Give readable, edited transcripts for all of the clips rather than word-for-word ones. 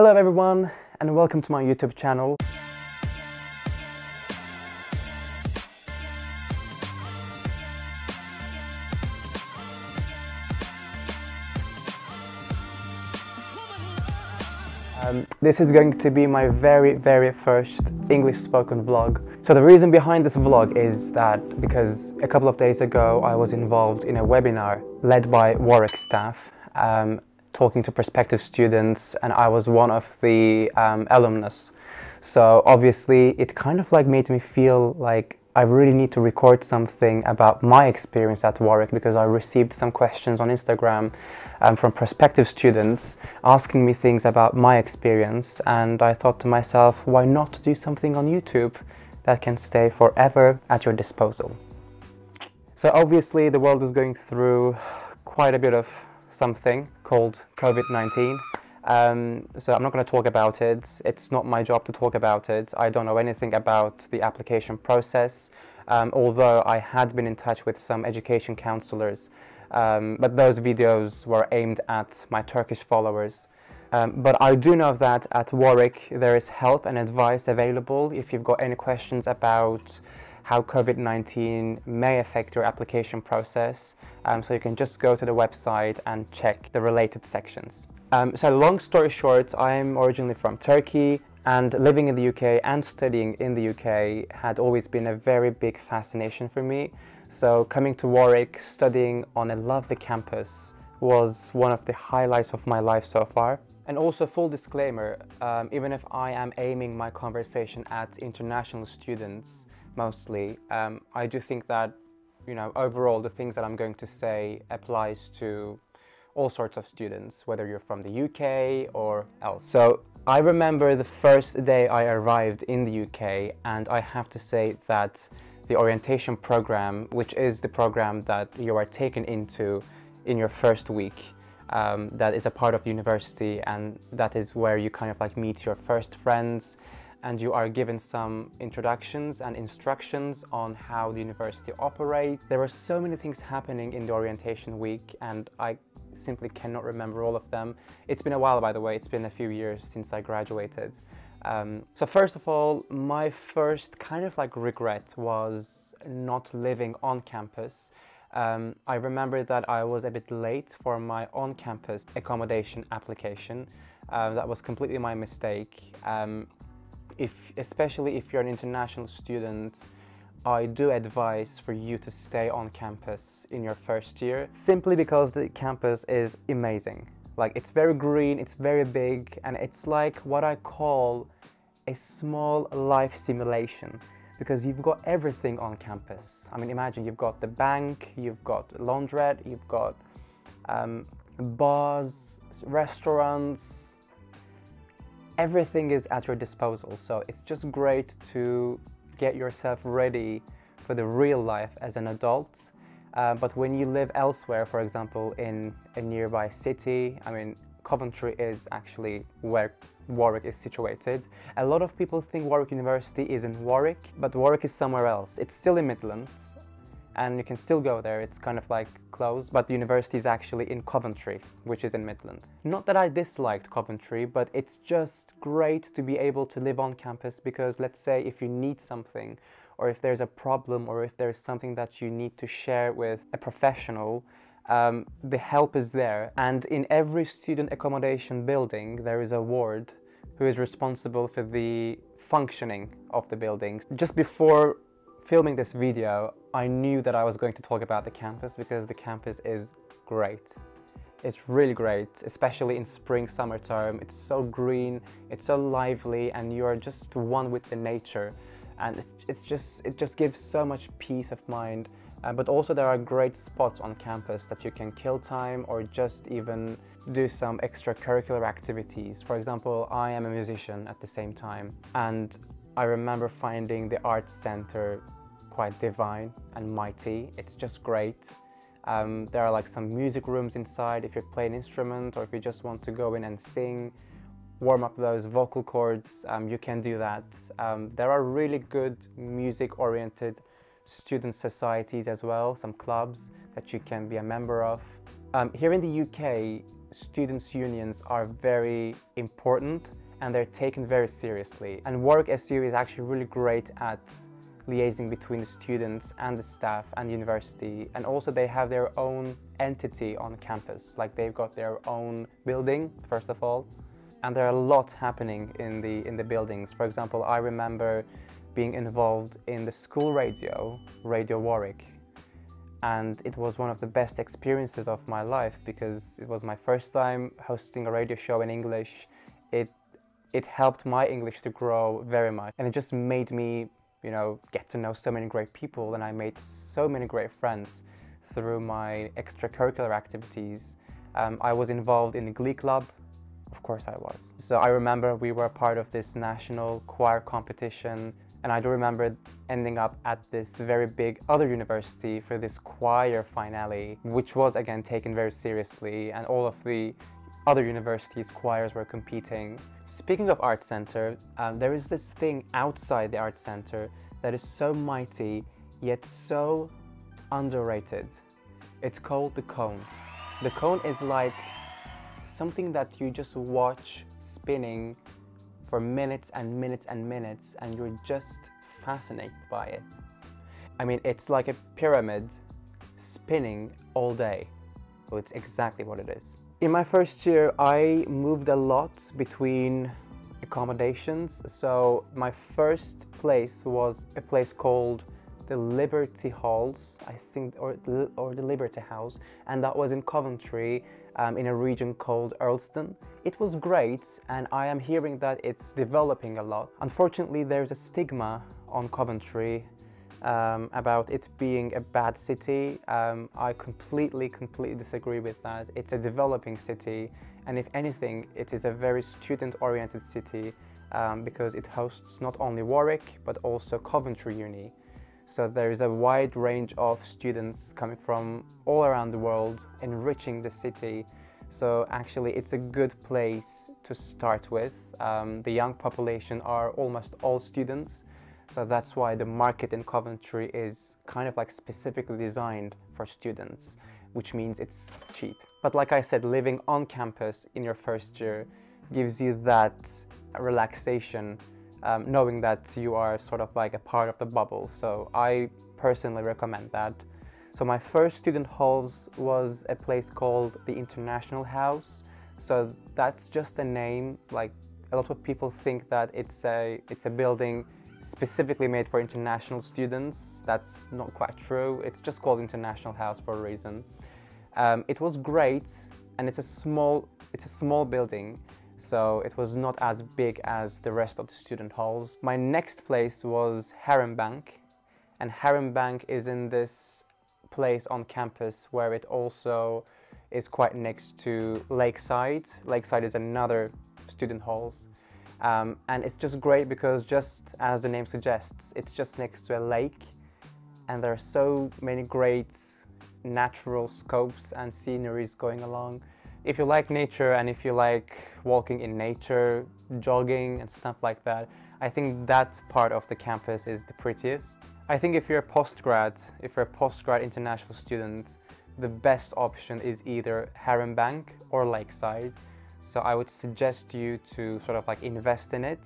Hello everyone and welcome to my YouTube channel. This is going to be my very first English spoken vlog. So the reason behind this vlog is that because a couple of days ago I was involved in a webinar led by Warwick staff talking to prospective students, and I was one of the alumnus. So obviously it kind of like made me feel like I really need to record something about my experience at Warwick, because I received some questions on Instagram from prospective students asking me things about my experience, and I thought to myself, why not do something on YouTube that can stay forever at your disposal? So obviously the world is going through quite a bit of something called COVID-19. So I'm not going to talk about it. It's not my job to talk about it. I don't know anything about the application process, although I had been in touch with some education counsellors, but those videos were aimed at my Turkish followers. But I do know that at Warwick there is help and advice available if you've got any questions about how COVID-19 may affect your application process. So you can just go to the website and check the related sections. So long story short, I'm originally from Turkey, and living in the UK and studying in the UK had always been a very big fascination for me. So coming to Warwick, studying on a lovely campus, was one of the highlights of my life so far. And also, full disclaimer, even if I am aiming my conversation at international students mostly, I do think that, you know, overall the things that I'm going to say applies to all sorts of students, whether you're from the UK or else. So I remember the first day I arrived in the UK, and I have to say that the orientation program, which is the program that you are taken into in your first week, that is a part of the university, and that is where you kind of like meet your first friends, and you are given some introductions and instructions on how the university operates. There were so many things happening in the orientation week, and I simply cannot remember all of them. It's been a while, by the way. It's been a few years since I graduated. So first of all, my first kind of like regret was not living on campus. I remember that I was a bit late for my on-campus accommodation application. That was completely my mistake. Especially if you're an international student, I do advise for you to stay on campus in your first year, simply because the campus is amazing. Like, it's very green, it's very big, and it's like what I call a small life simulation, because you've got everything on campus. I mean, imagine you've got the bank, you've got laundrette, you've got bars, restaurants, everything is at your disposal. So it's just great to get yourself ready for the real life as an adult. But when you live elsewhere, for example, in a nearby city, I mean, Coventry is actually where Warwick is situated. A lot of people think Warwick University is in Warwick, but Warwick is somewhere else. It's still in Midlands, and you can still go there. It's kind of like close, but the university is actually in Coventry, which is in Midlands. Not that I disliked Coventry, but it's just great to be able to live on campus, because let's say if you need something, or if there's a problem, or if there's something that you need to share with a professional, the help is there. And in every student accommodation building, there is a ward who is responsible for the functioning of the building. Just before filming this video, I knew that I was going to talk about the campus, because the campus is great. It's really great, especially in spring, summer term. It's so green, it's so lively, and you are just one with the nature. And it just gives so much peace of mind. But also there are great spots on campus that you can kill time, or just even do some extracurricular activities. For example, I am a musician at the same time, and I remember finding the arts center quite divine and mighty. It's just great. There are like some music rooms inside if you play an instrument, or if you just want to go in and sing, warm up those vocal cords, you can do that. There are really good music-oriented student societies as well, some clubs that you can be a member of. Here in the UK, students' unions are very important and they're taken very seriously. And Warwick SU is actually really great at liaising between the students and the staff and the university, and also they have their own entity on campus. Like, they've got their own building, first of all, and there are a lot happening in the buildings. For example, I remember being involved in the school radio, Radio Warwick, and it was one of the best experiences of my life because it was my first time hosting a radio show in English. It helped my English to grow very much, and it just made me, you know, get to know so many great people, and I made so many great friends through my extracurricular activities. I was involved in the Glee Club, of course I was. So I remember we were part of this national choir competition, and I do remember ending up at this very big other university for this choir finale, which was again taken very seriously, and all of the other universities' choirs were competing. Speaking of Arts Centre, there is this thing outside the Arts Centre that is so mighty yet so underrated. It's called the Cone. The Cone is like something that you just watch spinning for minutes and minutes and minutes, and you're just fascinated by it. I mean, it's like a pyramid spinning all day. Well, it's exactly what it is. In my first year, I moved a lot between accommodations. So my first place was a place called the Liberty Halls, I think, or the Liberty House, and that was in Coventry, in a region called Earlston. It was great, and I am hearing that it's developing a lot. Unfortunately, there's a stigma on Coventry about it being a bad city. I completely disagree with that. It's a developing city, and if anything, it is a very student-oriented city because it hosts not only Warwick but also Coventry Uni. So there is a wide range of students coming from all around the world, enriching the city. So actually, it's a good place to start with. The young population are almost all students. So that's why the market in Coventry is kind of like specifically designed for students, which means it's cheap. But like I said, living on campus in your first year gives you that relaxation, knowing that you are sort of like a part of the bubble. So I personally recommend that. So my first student halls was a place called the International House. So that's just a name. Like, a lot of people think that it's a building specifically made for international students. That's not quite true. It's just called International House for a reason. It was great, and it's a small building, so it was not as big as the rest of the student halls. My next place was Heron Bank, and Heron Bank is in this place on campus where it also is quite next to Lakeside. Lakeside is another student halls. And it's just great because, just as the name suggests, it's just next to a lake, and there are so many great natural scopes and sceneries going along. If you like nature and if you like walking in nature, jogging and stuff like that, I think that part of the campus is the prettiest. I think if you're a postgrad international student, the best option is either Heron Bank or Lakeside. So I would suggest you to sort of like invest in it,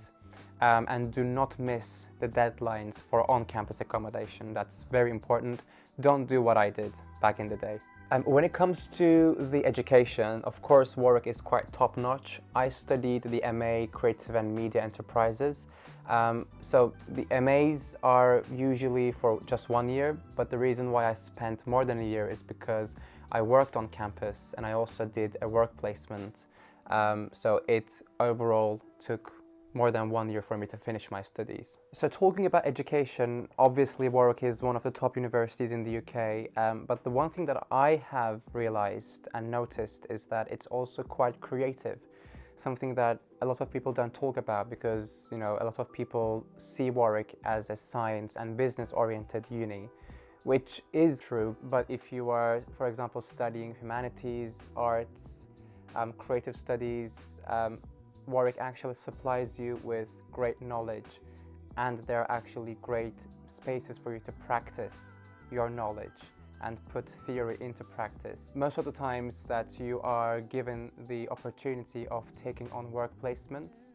and do not miss the deadlines for on-campus accommodation. That's very important. Don't do what I did back in the day. When it comes to the education, of course, Warwick is quite top-notch. I studied the MA Creative and Media Enterprises. So the MAs are usually for just 1 year, but the reason why I spent more than a year is because I worked on campus and I also did a work placement. So it overall took more than 1 year for me to finish my studies. So talking about education, obviously Warwick is one of the top universities in the UK, but the one thing that I have realised and noticed is that it's also quite creative, something that a lot of people don't talk about because, you know, a lot of people see Warwick as a science and business-oriented uni, which is true, but if you are, for example, studying humanities, arts, creative studies, Warwick actually supplies you with great knowledge, and there are actually great spaces for you to practice your knowledge and put theory into practice. Most of the times that you are given the opportunity of taking on work placements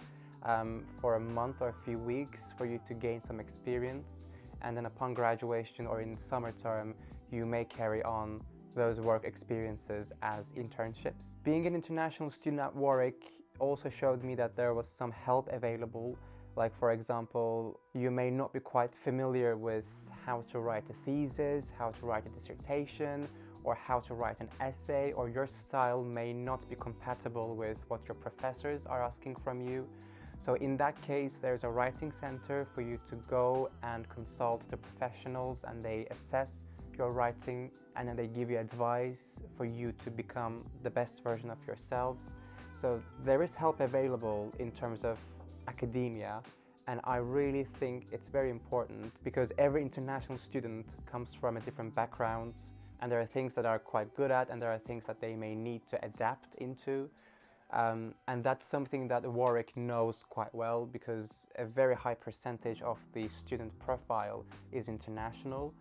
for a month or a few weeks for you to gain some experience, and then upon graduation or in summer term you may carry on those work experiences as internships. Being an international student at Warwick also showed me that there was some help available. Like, for example, you may not be quite familiar with how to write a thesis, how to write a dissertation, or how to write an essay, or your style may not be compatible with what your professors are asking from you. So in that case, there's a writing center for you to go and consult the professionals, and they assess your writing, and then they give you advice for you to become the best version of yourselves. So there is help available in terms of academia, and I really think it's very important because every international student comes from a different background, and there are things that are quite good at and there are things that they may need to adapt into, and that's something that Warwick knows quite well because a very high percentage of the student profile is international.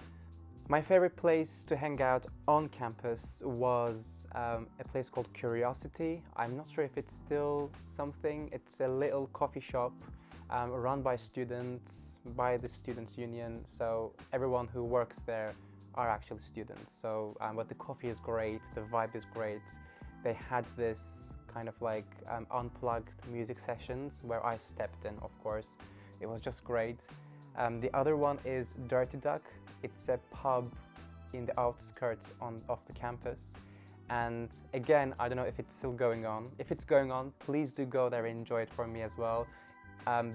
My favorite place to hang out on campus was a place called Curiosity. I'm not sure if it's still something. It's a little coffee shop run by students, by the Students' Union. So everyone who works there are actually students. So, but the coffee is great, the vibe is great. They had this kind of like unplugged music sessions where I stepped in, of course. It was just great. The other one is Dirty Duck. It's a pub in the outskirts of the campus. And again, I don't know if it's still going on. If it's going on, please do go there and enjoy it for me as well.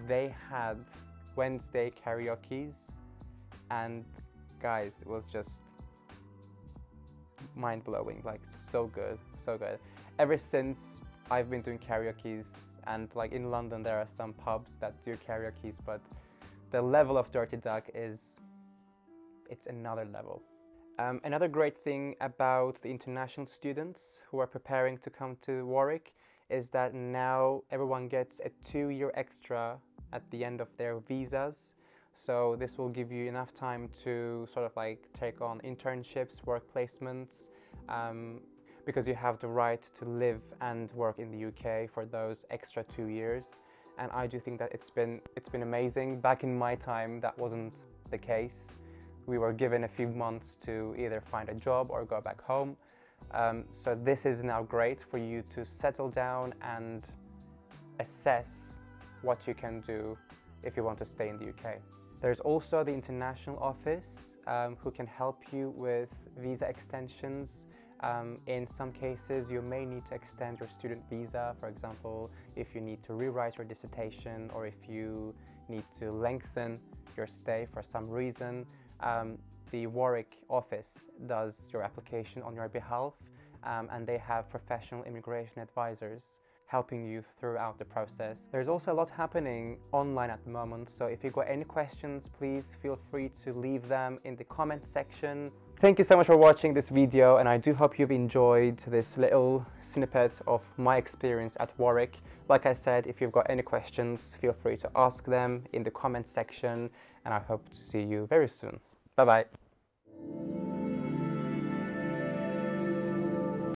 They had Wednesday karaokes, and guys, it was just mind-blowing, like so good, so good. Ever since, I've been doing karaokes, and like in London there are some pubs that do karaokes, but the level of Dirty Duck is, it's another level. Another great thing about the international students who are preparing to come to Warwick is that now everyone gets a 2 year extra at the end of their visas. So this will give you enough time to sort of like take on internships, work placements, because you have the right to live and work in the UK for those extra 2 years. And I do think that it's been amazing. Back in my time, that wasn't the case. We were given a few months to either find a job or go back home. So this is now great for you to settle down and assess what you can do if you want to stay in the UK. There's also the international office who can help you with visa extensions. In some cases, you may need to extend your student visa, for example, if you need to rewrite your dissertation or if you need to lengthen your stay for some reason. The Warwick office does your application on your behalf, and they have professional immigration advisors helping you throughout the process. There's also a lot happening online at the moment, so if you've got any questions, please feel free to leave them in the comment section. Thank you so much for watching this video, and I do hope you've enjoyed this little snippet of my experience at Warwick. Like I said, if you've got any questions, feel free to ask them in the comment section, and I hope to see you very soon. Bye-bye.